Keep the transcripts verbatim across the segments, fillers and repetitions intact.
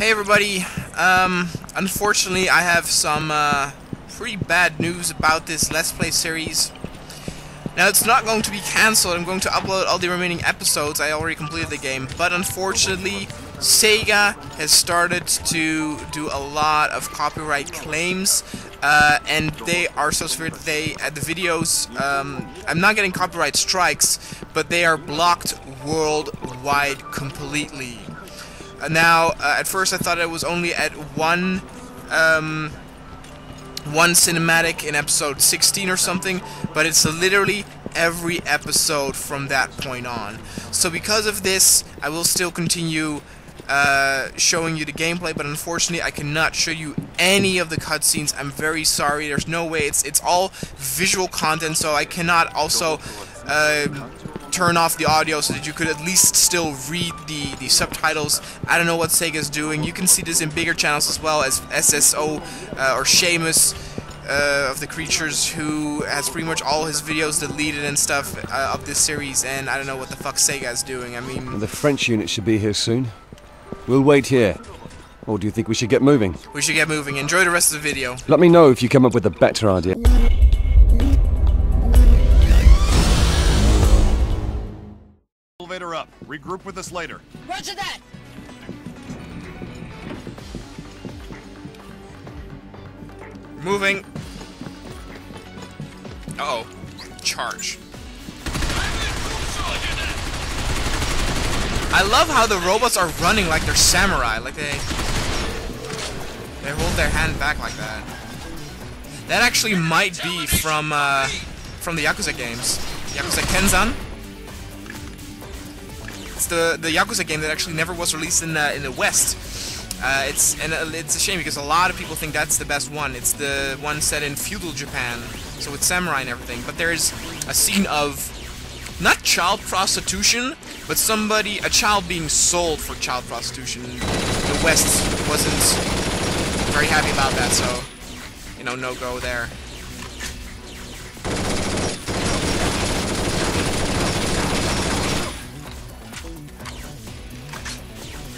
Hey everybody, um, unfortunately I have some uh, pretty bad news about this Let's Play series. Now it's not going to be cancelled, I'm going to upload all the remaining episodes, I already completed the game, but unfortunately SEGA has started to do a lot of copyright claims. Uh, and they are so severe that they, at the videos, um, I'm not getting copyright strikes, but they are blocked worldwide completely. Uh, now, uh, at first I thought it was only at one, um, one cinematic in episode sixteen or something, but it's literally every episode from that point on. So because of this, I will still continue Uh, showing you the gameplay, but unfortunately I cannot show you any of the cutscenes. I'm very sorry, there's no way, it's, it's all visual content, so I cannot also uh, turn off the audio so that you could at least still read the, the subtitles. I don't know what SEGA's doing. You can see this in bigger channels as well, as S S O uh, or Seamus uh, of the Creatures, who has pretty much all his videos deleted and stuff uh, of this series, and I don't know what the fuck SEGA's doing. I mean, the French unit should be here soon. We'll wait here. Or do you think we should get moving? We should get moving. Enjoy the rest of the video. Let me know if you come up with a better idea. Elevator up. Regroup with us later. Roger that! Moving. Uh-oh. Charge. I love how the robots are running like they're samurai, like they they hold their hand back like that. That actually might be from uh, from the Yakuza games, Yakuza Kenzan. It's the the Yakuza game that actually never was released in uh, in the West. Uh, it's and uh, it's a shame because a lot of people think that's the best one. It's the one set in feudal Japan, so with samurai and everything. But there's a scene of not child prostitution, but somebody, a child being sold for child prostitution. The West wasn't very happy about that, so, you know, no go there.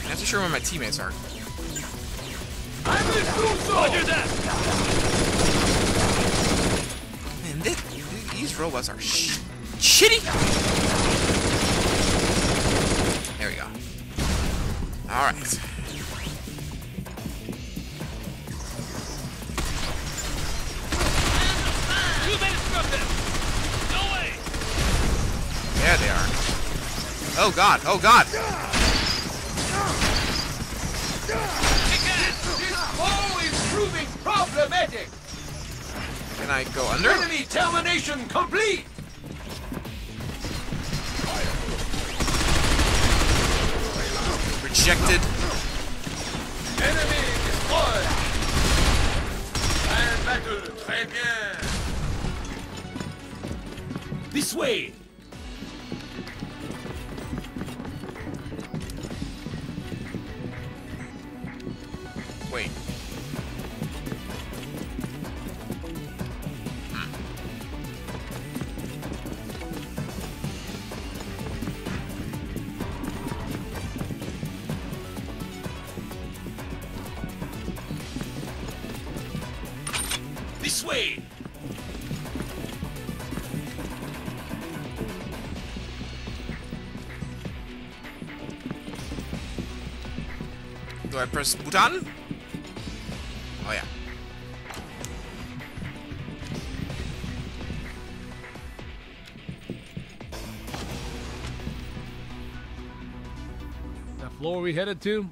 I'm not too sure where my teammates are. I'm in Kurosawa! that! Man, this, these robots are sh shitty! There we go. Alright. There they are. Oh god, oh god! It's always proving problematic! Can I go under? Enemy termination complete! Rejected. Enemy destroyed. Fine battle, très bien. This way. Wait. This way! Do I press button? Oh yeah. That floor we headed to?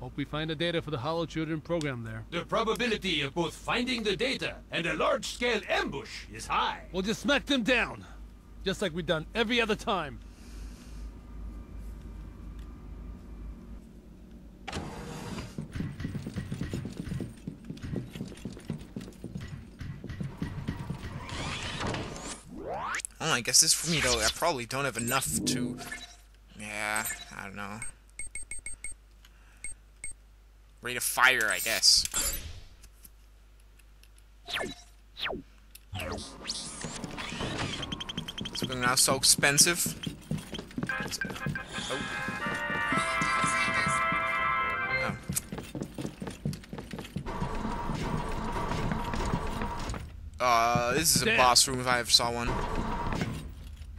Hope we find the data for the Hollow Children program there. The probability of both finding the data and a large-scale ambush is high. We'll just smack them down, just like we've done every other time. Oh, I guess this for me though. I probably don't have enough to. Yeah, I don't know. Rate of fire, I guess. It's going now so expensive. Oh. Oh, Uh, this is a boss room if I ever saw one.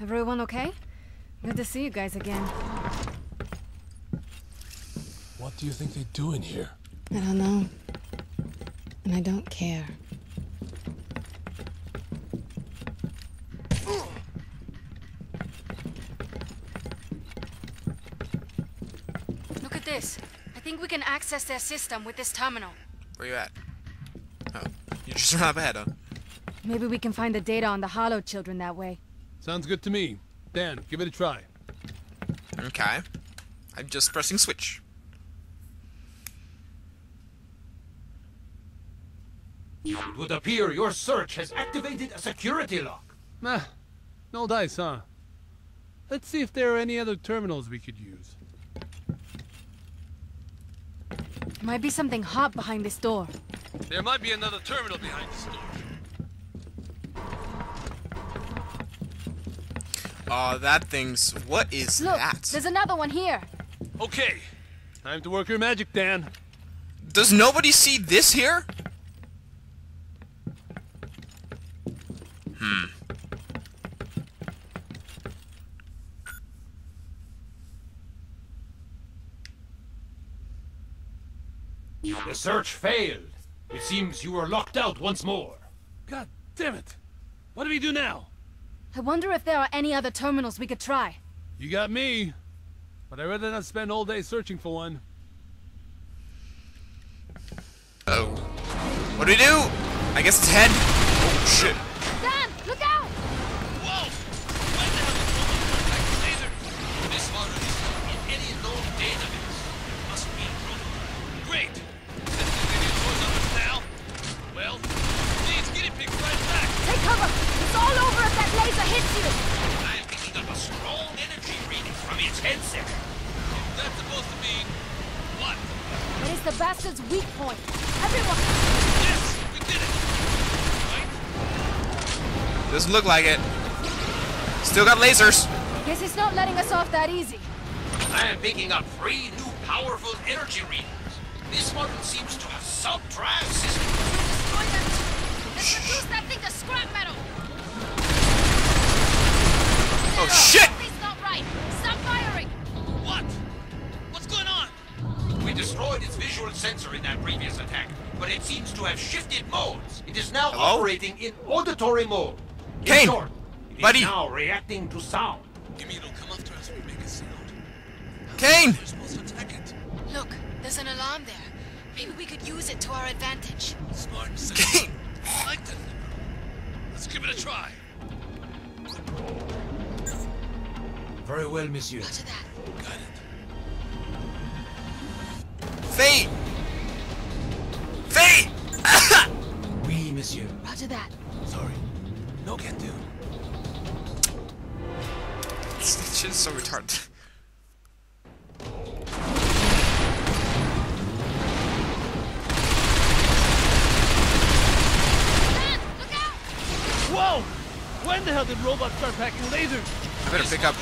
Everyone okay? Good to see you guys again. What do you think they do in here? I don't know. And I don't care. Look at this. I think we can access their system with this terminal. Where you at? Oh, you just ran up ahead, huh? Maybe we can find the data on the Hollow Children that way. Sounds good to me. Dan, give it a try. Okay. I'm just pressing switch. It would appear your search has activated a security lock. Meh. No dice, huh? Let's see if there are any other terminals we could use. Might be something hot behind this door. There might be another terminal behind this door. Aw, uh, that thing's... What is Look, that? There's another one here. Okay. Time to work your magic, Dan. Does nobody see this here? Hmm. The search failed. It seems you were locked out once more. God damn it. What do we do now? I wonder if there are any other terminals we could try. You got me, but I'd rather not spend all day searching for one. Oh. What do we do? I guess it's head. Oh, shit. Dan, look out! Whoa! Why the hell is no one back to laser? This one is in any known database. There must be a prototype. Great! Since the video goes on us now, well, please get it picked right back. Take cover! It's all over if that laser hits you! I'm picking up a strong energy reading from its headset. That's supposed to mean... what? It is the bastard's weak point. Everyone! Yes! We did it! Right? Doesn't look like it. Still got lasers. Guess he's not letting us off that easy. I am picking up three new powerful energy readings. This one seems to have sub-drive system. Destroy that! Let's reduce that thing to scrap metal! Oh shit! Something's not right. Stop firing. What? What's going on? We destroyed its visual sensor in that previous attack, but it seems to have shifted modes. It is now Hello? operating in auditory mode. Kane, it buddy. Is now reacting to sound. You mean it'll come after us when we make a sound? How Kane! We're supposed to attack it. Look, there's an alarm there. Maybe we could use it to our advantage. Smart sensor. Kane, I like that. Let's give it a try. Very well, monsieur. Got it. Fate! Fate! Oui, monsieur. Roger that. Sorry. No can do. This shit is so retarded. Dan, look out! Whoa! When the hell did robots start packing lasers? I better pick up...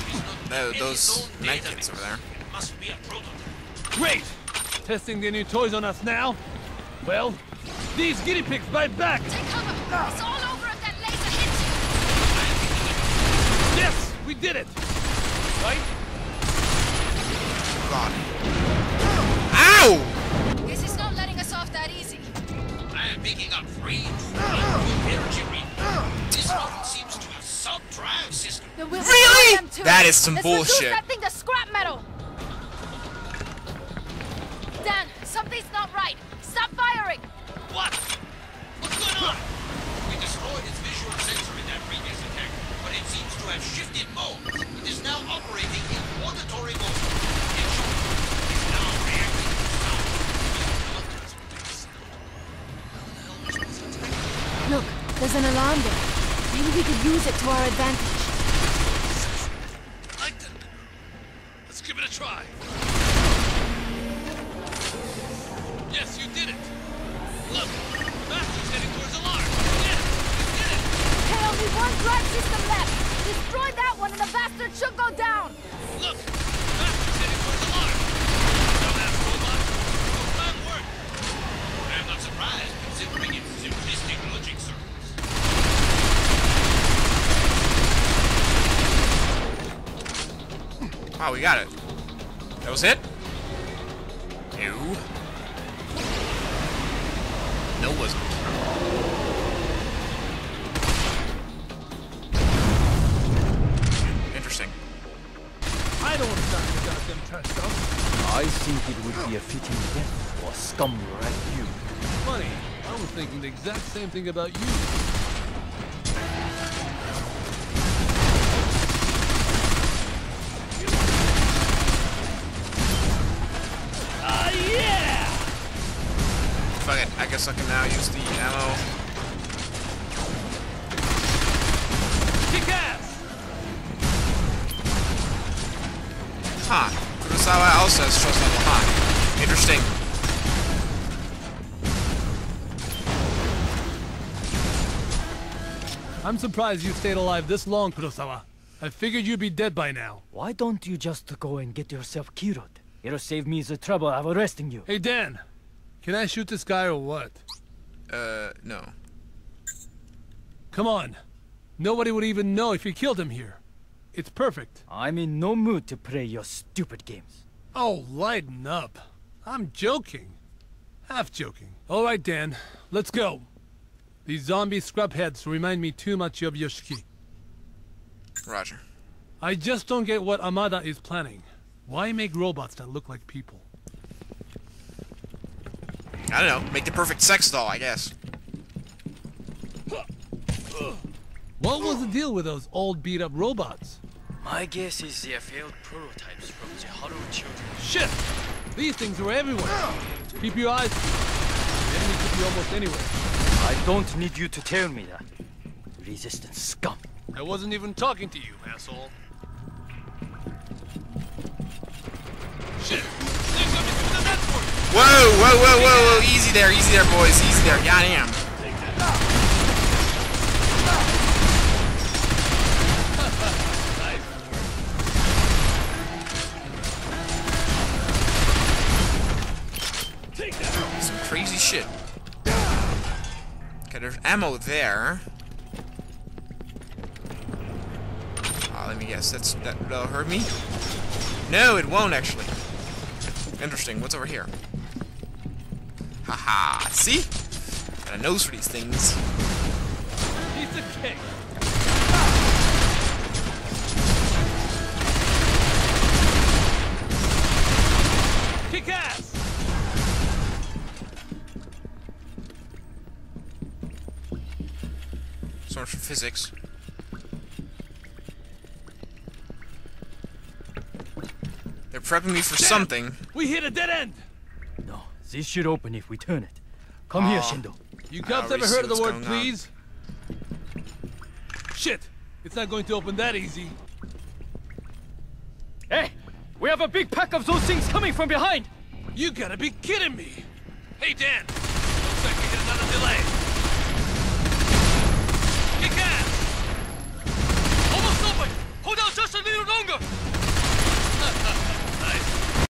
No, those night kits over there. It must be a prototype. Great! Testing the new toys on us now? Well, these guinea pigs bite back! Take cover! Ah. It's all over if that laser hits you! Yes! We did it! Right? God. Ow! Guess it's not letting us off that easy. I am picking up three new energy readings. This one seems to have sub-drive system. Really? That is some Let's bullshit. That thing to scrap metal. Dan, something's not right. Stop firing. What? What's going on? We destroyed its visual sensor in that previous attack, but it seems to have shifted mode. It is now operating in auditory mode. It is now reacting to sound. Look, there's an alarm there. Maybe we could use it to our advantage. Try. Yes, you did it. Look, master's heading towards alarm. Yes, you did it. Okay, only one drive system left. Destroy that one, and the bastard should go down. Look, master's heading towards alarm. Dumbass robot, no time work. I'm not surprised considering its simplistic logic circles. Wow, we got it. That was it? No. No, it wasn't. Interesting. I don't understand the goddamn trash stuff. I think it would be a fitting death for scum like you. Funny, I was thinking the exact same thing about you. I guess I can now use the ammo. Kick ass! Huh. Kurosawa also has stress level high. Interesting. I'm surprised you stayed alive this long, Kurosawa. I figured you'd be dead by now. Why don't you just go and get yourself cured? It'll save me the trouble of arresting you. Hey, Dan! Can I shoot this guy or what? Uh, no. Come on. Nobody would even know if you killed him here. It's perfect. I'm in no mood to play your stupid games. Oh, lighten up. I'm joking. Half joking. All right, Dan. Let's go. These zombie scrub heads remind me too much of Yoshiki. Roger. I just don't get what Amada is planning. Why make robots that look like people? I don't know, make the perfect sex doll, I guess. What was the deal with those old beat-up robots? My guess is they are failed prototypes from the Hollow Children. Shit! These things were everywhere. Keep your eyes... The enemy could be almost anywhere. I don't need you to tell me that. Resistant scum. I wasn't even talking to you, asshole. Shit! Whoa, whoa, whoa, whoa, whoa, easy there, easy there, boys, easy there, goddamn. Take that. Some crazy shit. Okay, there's ammo there. Ah, oh, let me guess, that's, that, that'll hurt me? No, it won't, actually. Interesting, what's over here? Haha, see? Got a nose for these things. Piece of cake. Kick ass! Source for physics. They're prepping me for dead. Something. We hit a dead end! No, this should open if we turn it. Come uh, here, Shindo. You cops ever heard of the word please? On. Shit! It's not going to open that easy. Hey! We have a big pack of those things coming from behind! You gotta be kidding me! Hey, Dan! Looks like we hit another delay. Kick ass! Almost open! Hold out just a little longer!